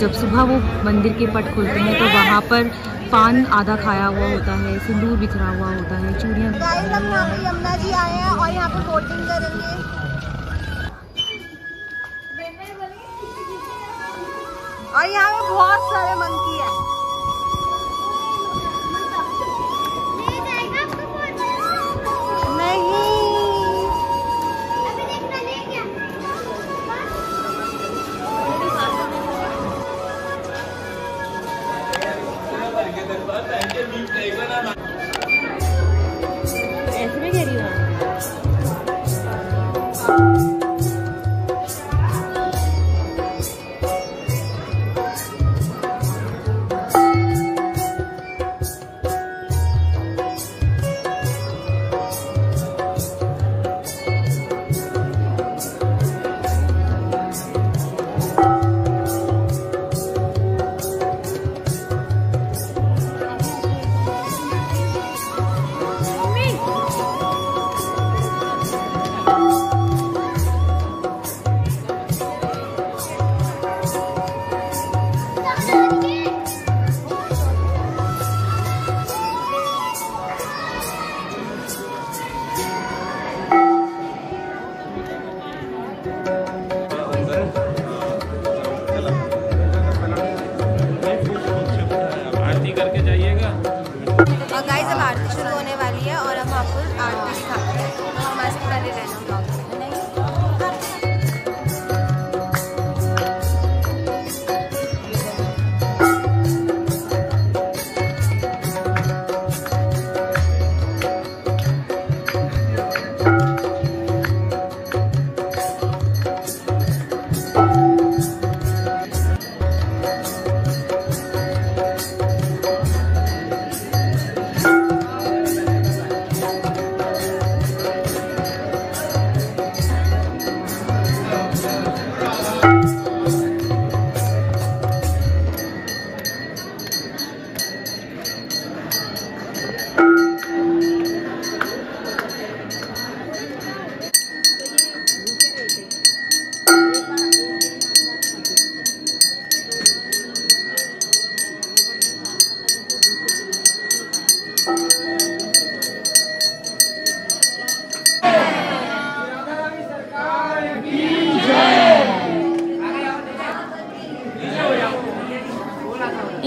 जब सुबह वो मंदिर के पट खुलते हैं तो वहाँ पर पान आधा खाया हुआ होता है, सिंदूर बिखरा हुआ होता है, चूड़ियाँ। यमुना जी आए हैं और यहाँ पे बोटिंग करेंगे। और यहाँ पे बहुत सारे मंकी हैं।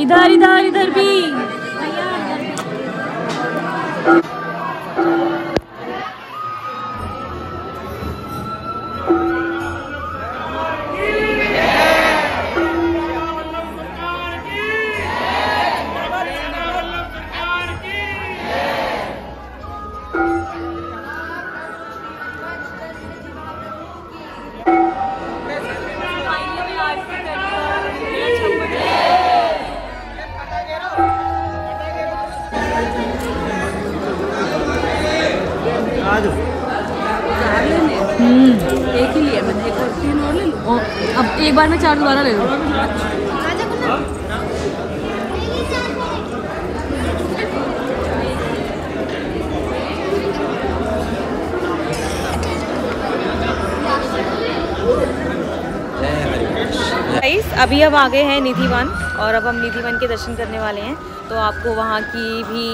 इधर इधर इधर भी एक ही लिए मैंने, एक और तीन और ले लूं। अब एक बार में चार दोबारा ले लूं। गाइस अभी हम आ गए हैं निधिवन और अब हम निधिवन के दर्शन करने वाले हैं, तो आपको वहाँ की भी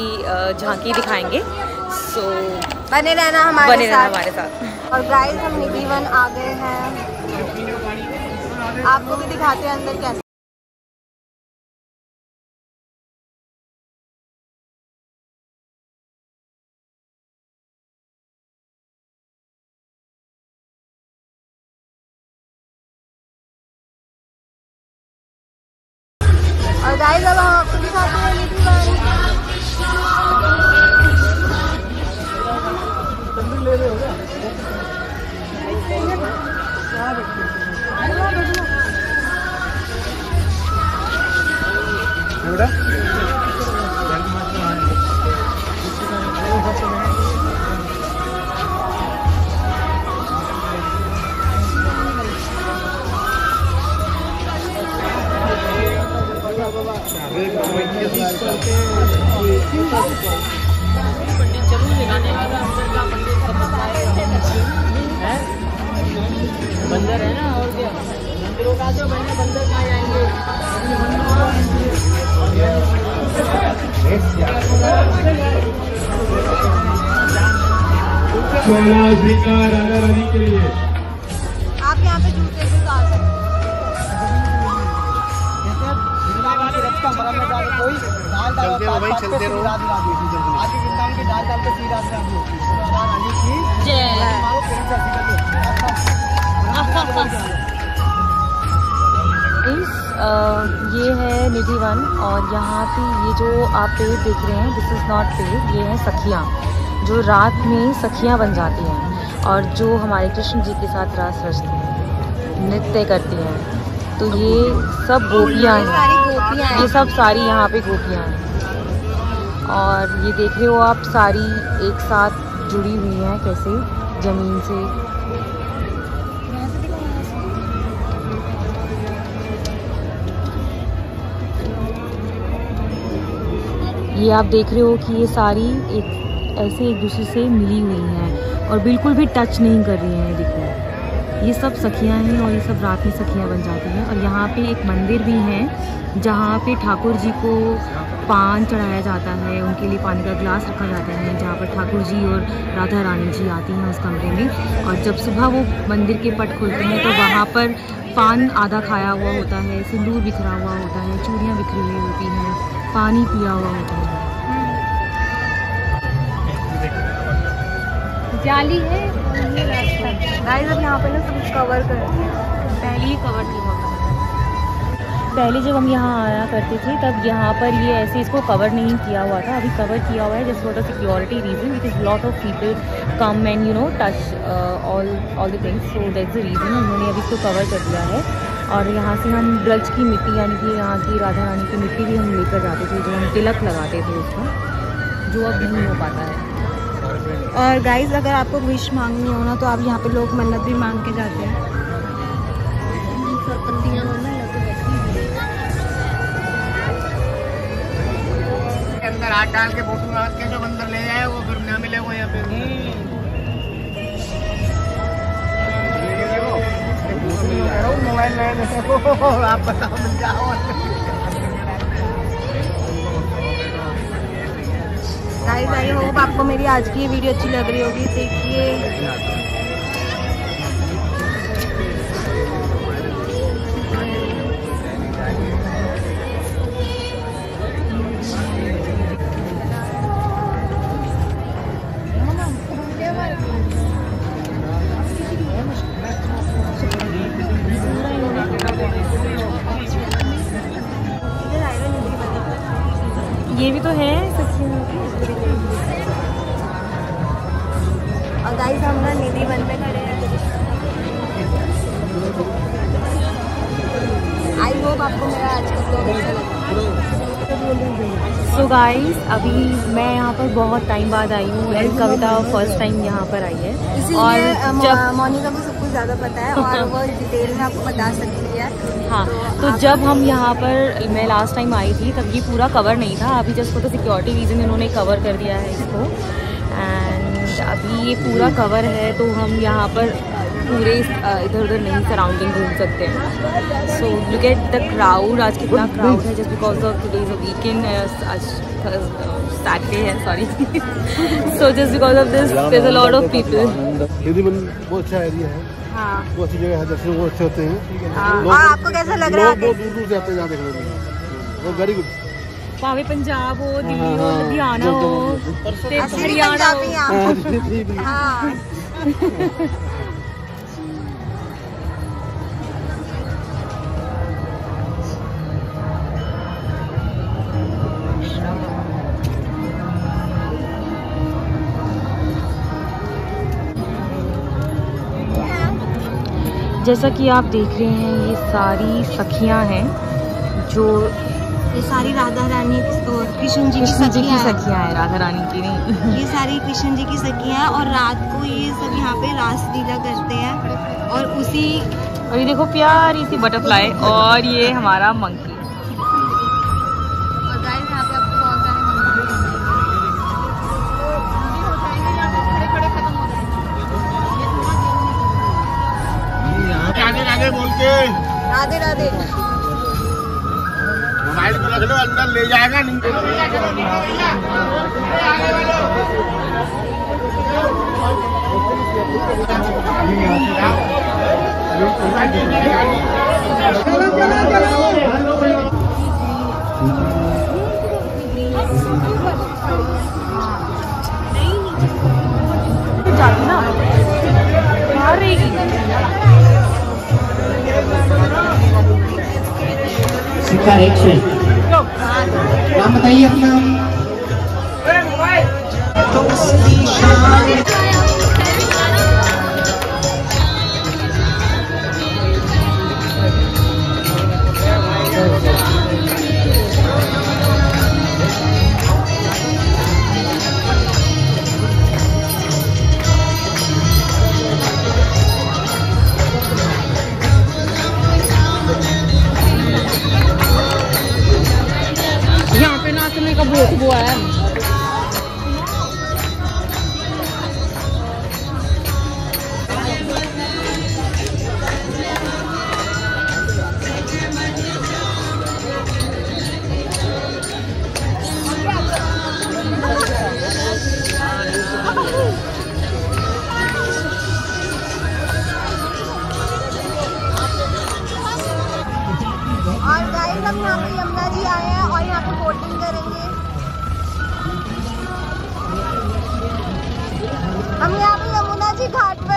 झांकी दिखाएंगे। सो बने रहना हमारे साथ। और गाइस हम निधिवन आ गए हैं, आपको भी दिखाते हैं अंदर कैसे। और गाइस अब हम आपको दिखाते हैं निधिवन। बंदर है ना और क्या राधा रानी के लिए आप यहाँ पे जूते आ सकते कोई दाल दाल ये है निधिवन और यहाँ पे ये जो आप पेड़ देख रहे हैं दिस इज़ नॉट पेड़, ये है सखियाँ जो रात में सखियाँ बन जाती हैं और जो हमारे कृष्ण जी के साथ रास रचती हैं, नृत्य करती हैं। तो ये सब गोपियाँ हैं, ये सब सारी यहाँ पे गोपियाँ हैं और ये देख रहे हो आप सारी एक साथ जुड़ी हुई हैं कैसे ज़मीन से। ये आप देख रहे हो कि ये सारी एक ऐसे एक दूसरे से मिली हुई हैं और बिल्कुल भी टच नहीं कर रही हैं। देखो ये सब सखियां हैं और ये सब रात में सखियां बन जाती हैं। और यहाँ पे एक मंदिर भी है जहाँ पे ठाकुर जी को पान चढ़ाया जाता है, उनके लिए पानी का ग्लास रखा जाता है, जहाँ पर ठाकुर जी और राधा रानी जी आती हैं उस कमरे में। और जब सुबह वो मंदिर के पट खुलते हैं तो वहाँ पर पान आधा खाया हुआ होता है, सिंदूर बिखरा हुआ होता है, चूड़ियाँ बिखरी हुई होती हैं, पानी पिया हुआ होता है। जाली है गाइस, अब यहाँ पे ना सब कवर कर पहले ही कवर किया। पहले जब हम यहाँ आया करते थे तब यहाँ पर ये ऐसे इसको कवर नहीं किया हुआ था, अभी कवर किया हुआ है just for the security reason, because lot of people come and you know touch all the things, so that's the reason उन्होंने अभी इसको कवर कर दिया है। और यहाँ से हम ब्रज की मिट्टी यानी कि यहाँ की राधा रानी की मिट्टी भी हम लेकर जाते थे, जो हम तिलक लगाते थे उसका, जो अब नहीं हो पाता है। और गाइज अगर आपको विश मांगनी हो ना तो आप यहाँ पे लोग मन्नत भी मांग के जाते हैं। अंदर हाथ डाल के फोटो मांग के जो अंदर ले जाए वो फिर ना मिले वो यहाँ पे। मोबाइल में आप बताओ मिल जाओ। गाइस आई होप आपको मेरी आज की वीडियो अच्छी लग रही होगी। देखिए ये भी तो है सच्ची। और गाइस हम ना निधिवन में खड़े हैं। आई होप आपको मेरा आज का ब्लॉग अच्छा लगा। सो गाइस अभी मैं यहाँ पर बहुत टाइम बाद आई हूँ एंड कविता फर्स्ट टाइम यहाँ पर आई है और जब मोनिका को सब कुछ ज़्यादा पता है और वो डिटेल में आपको बता सकती है। हाँ तो जब हम यहाँ पर मैं लास्ट टाइम आई थी तब ये पूरा कवर नहीं था, अभी जस्ट तो सिक्योरिटी रीज़न इन्होंने कवर कर दिया है इसको एंड अभी ये पूरा कवर है तो हम यहाँ पर पूरे इधर उधर नहीं सराउंडिंग घूम सकते हैं। So look at the crowd, आज कितना क्राउड है just because of today's weekend, आज सैटरडे है sorry. So just because of this there is a lot of people. बहुत अच्छा एरिया है, हाँ वो अच्छी जगह है, दर्शन वो अच्छे होते हैं। और आपको कैसा लग रहा है? बहुत दूर दूर से आते हैं देखने के लिए। वेरी गुड, भावे पंजाब हो, दिल्ली हो, लुधियाना हो, हरियाणा हो। जैसा कि आप देख रहे हैं ये सारी सखियां हैं, जो ये सारी राधा रानी कृष्ण जी की सखियां हैं, राधा रानी की नहीं। ये सारी कृष्ण जी की सखियां हैं और रात को ये सब यहाँ पे रासलीला करते हैं। और उसी और ये देखो प्यारी सी बटरफ्लाई और ये हमारा मंकी। आगे बोल के राधे राधे। मोबाइल को रख लो, अंदर ले जाएगा नहीं। शिकार एक से नाम बताइए अपना। वो है घाट पर।